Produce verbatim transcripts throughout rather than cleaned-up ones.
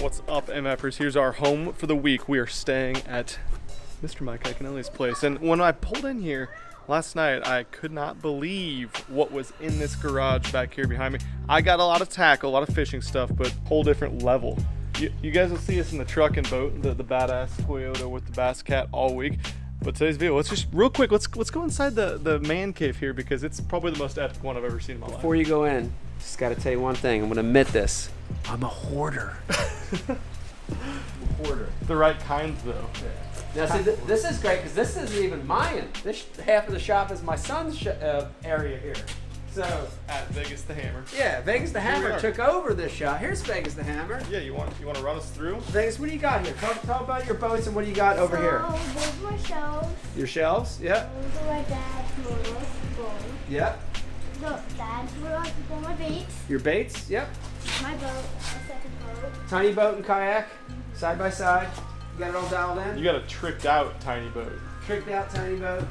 What's up, MFers? Here's our home for the week. We are staying at Mister Mike Iaconelli's place. And when I pulled in here last night, I could not believe what was in this garage back here behind me. I got a lot of tackle, a lot of fishing stuff, but whole different level. You, you guys will see us in the truck and boat, the, the badass Toyota with the Bass Cat all week. But today's video, let's just real quick, let's let's go inside the, the man cave here, because it's probably the most epic one I've ever seen in my life. Before you go in, just gotta tell you one thing. I'm gonna admit this. I'm a hoarder. I'm a hoarder. The right kind though. Yeah. Now see, th this is great because this isn't even mine. This half of the shop is my son's sh uh, area here. So at Vegas the Hammer. Yeah, Vegas the Hammer took over this shop. Here's Vegas the Hammer. Yeah, you want you want to run us through? Vegas, what do you got here? Talk, talk about your boats and what do you got over so, here. There's my shelves. Your shelves? Yeah. Those are my dad's models. Yeah. The dad's models for my baits. Your baits? Yep. My boat, my second boat. Tiny boat and kayak, mm-hmm. side by side. You got it all dialed in? You got a tricked out tiny boat. Tricked out tiny boat.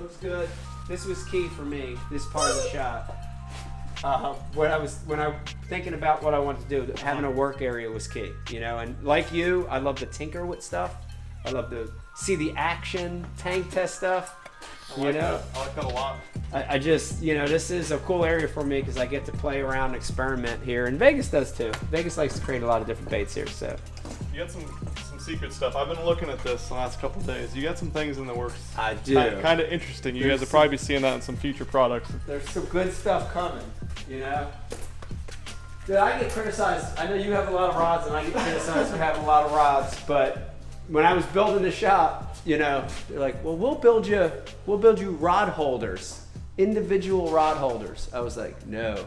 Looks good. This was key for me, this part of the shop. Uh, when I was when I thinking about what I wanted to do, having a work area was key, you know, and like you, I love to tinker with stuff. I love to see the action, tank test stuff. I like you know? that. I like that a lot. I, I just, you know, this is a cool area for me because I get to play around and experiment here, and Vegas does too. Vegas likes to create a lot of different baits here, so. You got some secret stuff. I've been looking at this the last couple days. You got some things in the works. I do. Kind of interesting. You there's guys will probably be seeing that in some future products. There's some good stuff coming, you know? Dude, I get criticized. I know you have a lot of rods and I get criticized for having a lot of rods, but when I was building the shop, you know, they're like, well, we'll build you, we'll build you rod holders, individual rod holders. I was like, no. I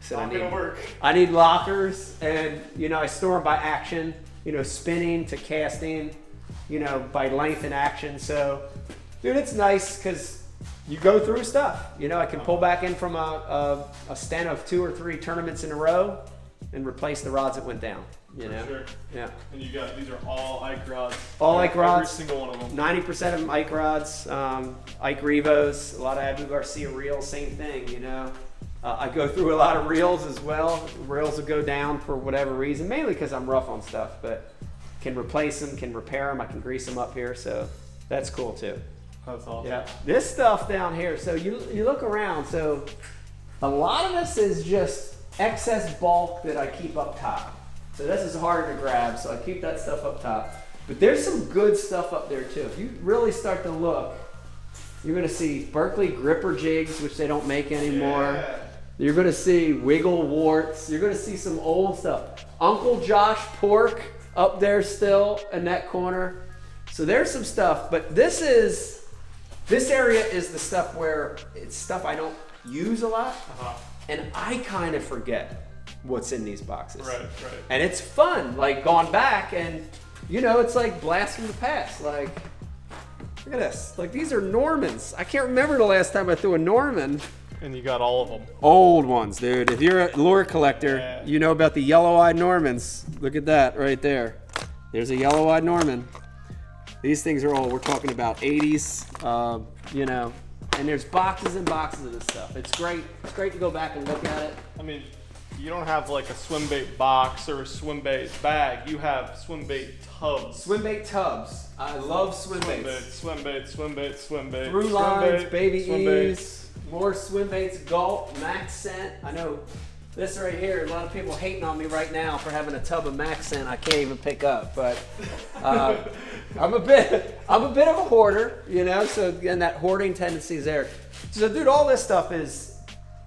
said, I need, work. I need lockers, and, you know, I store them by action. You know, spinning to casting, you know, by length and action. So, dude, it's nice because you go through stuff. You know, I can pull back in from a, a, a stint of two or three tournaments in a row and replace the rods that went down, you For know? Sure. Yeah. And you got, these are all Ike rods. All Ike rods. Every single one of them. ninety percent of them Ike rods. Um, Ike Revos, a lot of Abu Garcia reels, same thing, you know? Uh, I go through a lot of reels as well. Reels will go down for whatever reason, mainly because I'm rough on stuff, but can replace them, can repair them, I can grease them up here, so that's cool too. That's awesome. Yeah. This stuff down here, so you, you look around, so a lot of this is just excess bulk that I keep up top. So this is harder to grab, so I keep that stuff up top. But there's some good stuff up there too. If you really start to look, you're gonna see Berkeley gripper jigs, which they don't make anymore. Yeah. You're gonna see wiggle warts. You're gonna see some old stuff. Uncle Josh pork up there still in that corner. So there's some stuff, but this is, this area is the stuff where it's stuff I don't use a lot. Uh-huh. And I kind of forget what's in these boxes. Right, right. And it's fun, like going back and, you know, it's like blast from the past. Like, look at this. Like these are Normans. I can't remember the last time I threw a Norman. And you got all of them. Old ones, dude. If you're a lure collector, yeah. you know about the yellow-eyed Normans. Look at that right there. There's a yellow-eyed Norman. These things are old. We're talking about eighties, uh, you know. And there's boxes and boxes of this stuff. It's great. It's great to go back and look at it. I mean, you don't have like a swim bait box or a swim bait bag. You have swim bait tubs. Swim bait tubs. I love swim, swim baits. baits. Swim baits, swim baits, swim baits. Through swim lines, bait, baby swim ease. Baits. More swim baits, Gulp, Max Scent. I know this right here, a lot of people hating on me right now for having a tub of Max Scent I can't even pick up, but uh, I'm a bit I'm a bit of a hoarder, you know, so again, that hoarding tendency is there. So dude, all this stuff is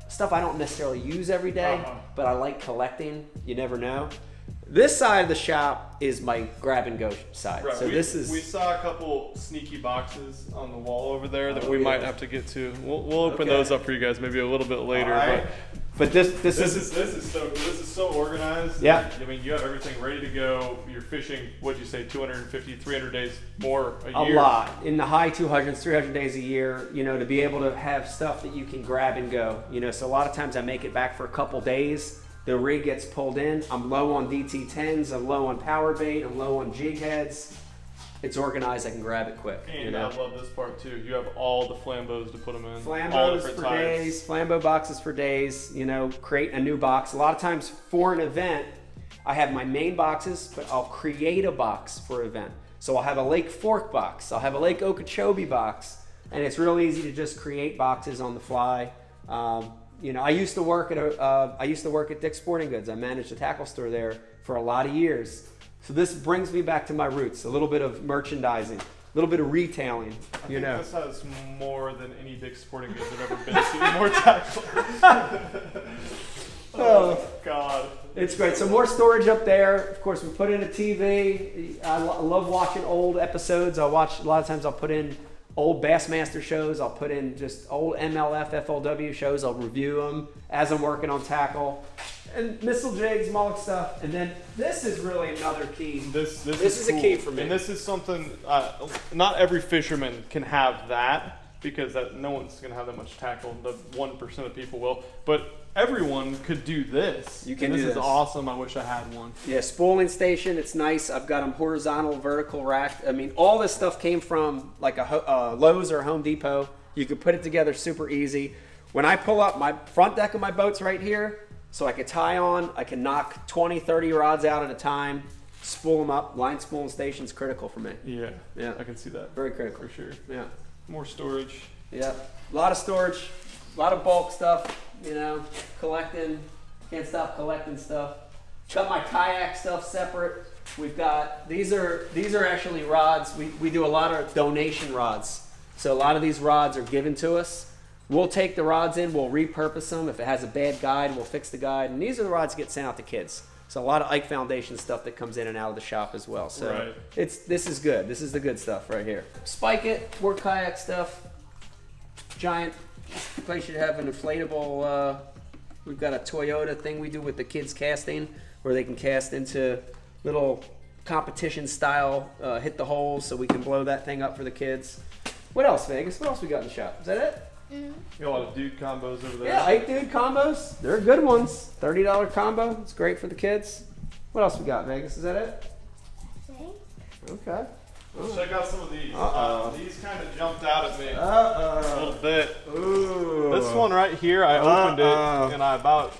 stuff I don't necessarily use every day, uh-huh. but I like collecting, you never know. This side of the shop is my grab and go side. Right. So we, this is. We saw a couple sneaky boxes on the wall over there that oh, we yeah. might have to get to. We'll, we'll open okay. those up for you guys maybe a little bit later. Right. But, but this this, this is, is this is so this is so organized. Yeah. I mean, you have everything ready to go. You're fishing. What'd you say? two hundred fifty, three hundred days more a year. A lot in the high two hundreds, three hundred days a year. You know, to be able to have stuff that you can grab and go. You know, so a lot of times I make it back for a couple days. The rig gets pulled in. I'm low on D T tens, I'm low on power bait, I'm low on jig heads. It's organized, I can grab it quick. And you know? I love this part too. You have all the flambos to put them in. Flambos for types. days, flambeau boxes for days, you know, create a new box. A lot of times for an event, I have my main boxes, but I'll create a box for an event. So I'll have a Lake Fork box, I'll have a Lake Okeechobee box, and it's real easy to just create boxes on the fly. Um, you know, I used to work at a, uh, I used to work at Dick's Sporting Goods. I managed a tackle store there for a lot of years. So this brings me back to my roots, a little bit of merchandising, a little bit of retailing, you know. I think this has more than any Dick's Sporting Goods I've ever been to, more tackle. Oh, God. It's great. So more storage up there. Of course, we put in a T V. I lo- love watching old episodes. I watch, a lot of times I'll put in old Bassmaster shows. I'll put in just old M L F, F L W shows. I'll review them as I'm working on tackle. And missile jigs, mullet stuff. And then this is really another key. This, this, this is, is cool. A key for me. And this is something, uh, not every fisherman can have that, because that, no one's going to have that much tackle. The one percent of people will. But everyone could do this. You can this do this. This is awesome. I wish I had one. Yeah, spooling station. It's nice. I've got them horizontal, vertical racked. I mean, all this stuff came from like a uh, Lowe's or a Home Depot. You could put it together super easy. When I pull up, my front deck of my boat's right here, so I could tie on. I can knock twenty, thirty rods out at a time, spool them up. Line spooling station's critical for me. Yeah, yeah, I can see that. Very critical. For sure. Yeah. More storage. Yeah, a lot of storage, a lot of bulk stuff, you know, collecting, can't stop collecting stuff. Got my kayak stuff separate. We've got, these are these are actually rods. We, we do a lot of donation rods. So a lot of these rods are given to us. We'll take the rods in, we'll repurpose them. If it has a bad guide, we'll fix the guide. And these are the rods that get sent out to kids. So a lot of Ike Foundation stuff that comes in and out of the shop as well. So right. it's this is good. This is the good stuff right here. Spike it, more kayak stuff. Giant place should have an inflatable. Uh, we've got a Toyota thing we do with the kids casting, where they can cast into little competition style, uh, hit the holes, so we can blow that thing up for the kids. What else, Vegas? What else we got in the shop? Is that it? You got a lot of dude combos over there. Yeah, Ike dude combos. They're good ones. thirty dollar combo. It's great for the kids. What else we got, Vegas? Is that it? Okay. Let's check out some of these. Uh-oh. Uh, these kind of jumped out at me Uh-oh. a little bit. Ooh. This one right here, I opened Uh-oh. it and I about,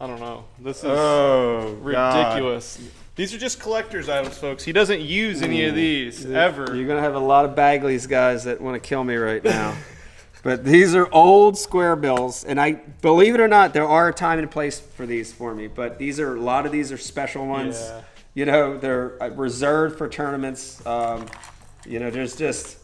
I don't know. This is oh, ridiculous. God. These are just collector's items, folks. He doesn't use any mm. of these ever. You're going to have a lot of Bagleys guys that want to kill me right now. But these are old square bills, and I believe it or not, there are a time and place for these for me. But these are a lot of these are special ones. Yeah. You know, they're reserved for tournaments. Um, you know, there's just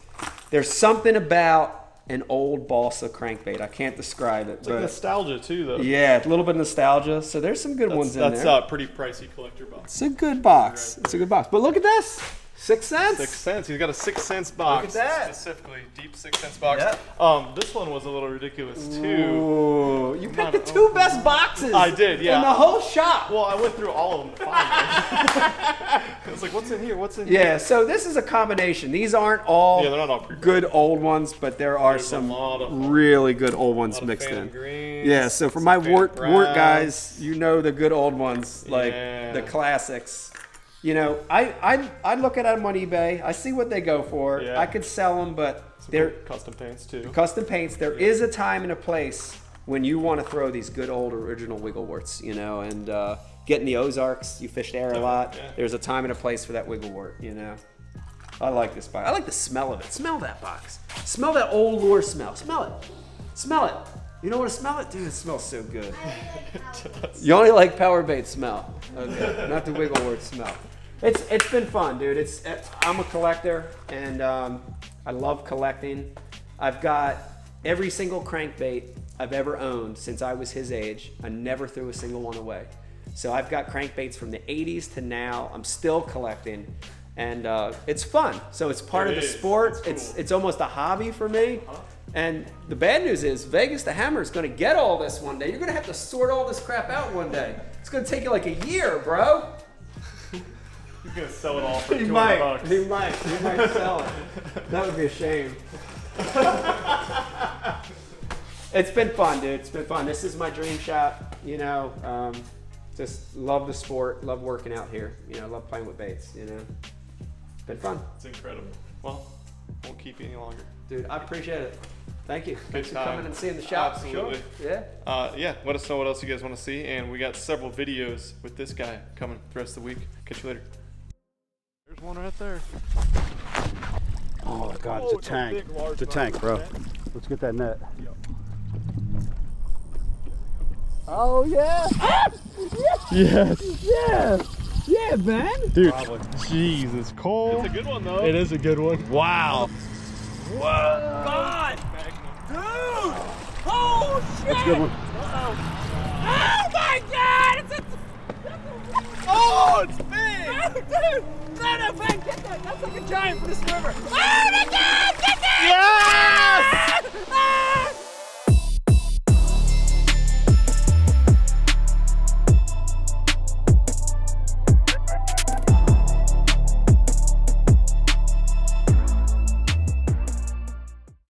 there's something about an old balsa crankbait. I can't describe it. It's but like nostalgia too, though. Yeah, a little bit of nostalgia. So there's some good that's, ones in that's there. That's a pretty pricey collector box. It's a good box. Right it's a good box. But look at this. Six cents? Six cents. He's got a six cents box. Look at that. Specifically, deep six cents box. Yep. Um, this one was a little ridiculous too. Ooh, you picked the two open. best boxes. I did, yeah. In the whole shop. Well, I went through all of them to find them. I was like, what's in here? What's in yeah, here? Yeah, so this is a combination. These aren't all, yeah, they're not all good old ones, but there are There's some really good old ones mixed in. Greens, yeah, so for my wart, wart guys, you know the good old ones, like yeah. the classics. You know, I, I I look at them on eBay. I see what they go for. Yeah. I could sell them, but Some they're custom paints too. Custom paints. There yeah. is a time and a place when you want to throw these good old original wiggle warts. You know, and uh, get in the Ozarks. You fish there a lot. Yeah. There's a time and a place for that wigglewort. You know, I like this box. I like the smell of it. Smell that box. Smell that old lure smell. Smell it. Smell it. You don't want to smell it? Dude, it smells so good. It does. You only like power bait smell. Okay, not the wigglewort smell. It's it's been fun, dude. It's it, I'm a collector, and um, I love collecting. I've got every single crankbait I've ever owned since I was his age. I never threw a single one away. So I've got crankbaits from the eighties to now. I'm still collecting, and uh, it's fun. So it's part it of the is. sport. It's, cool. it's it's almost a hobby for me. Huh? And the bad news is Vegas the Hammer is going to get all this one day. You're going to have to sort all this crap out one day. It's going to take you like a year, bro. He's gonna sell it all for two hundred might, bucks. He might. He might sell it. That would be a shame. It's been fun, dude. It's been fun. This is my dream shop. You know, um, just love the sport. Love working out here. You know, love playing with baits. You know, it's been fun. It's incredible. Well, won't keep you any longer, dude. I appreciate it. Thank you. Thanks for coming and seeing the shop. Absolutely. Sure. Yeah. Uh, yeah. Let us know what else you guys want to see, and we got several videos with this guy coming the rest of the week. Catch you later. There's one right there. Oh my God, it's a tank. It's a tank, bro. Let's get that net. Oh yeah. Ah! Yes. Yes. Yeah, man. Dude. Probably. Jesus, Cole. It's a good one though. It is a good one. Wow. Whoa. God. Dude. Oh shit. That's a good one. Uh-oh. Oh my God. It's a, that's a oh, it's big. Oh, dude. No, no, man, get that. That's like a giant for this river. Oh my God, get that. Yes. Ah! Ah!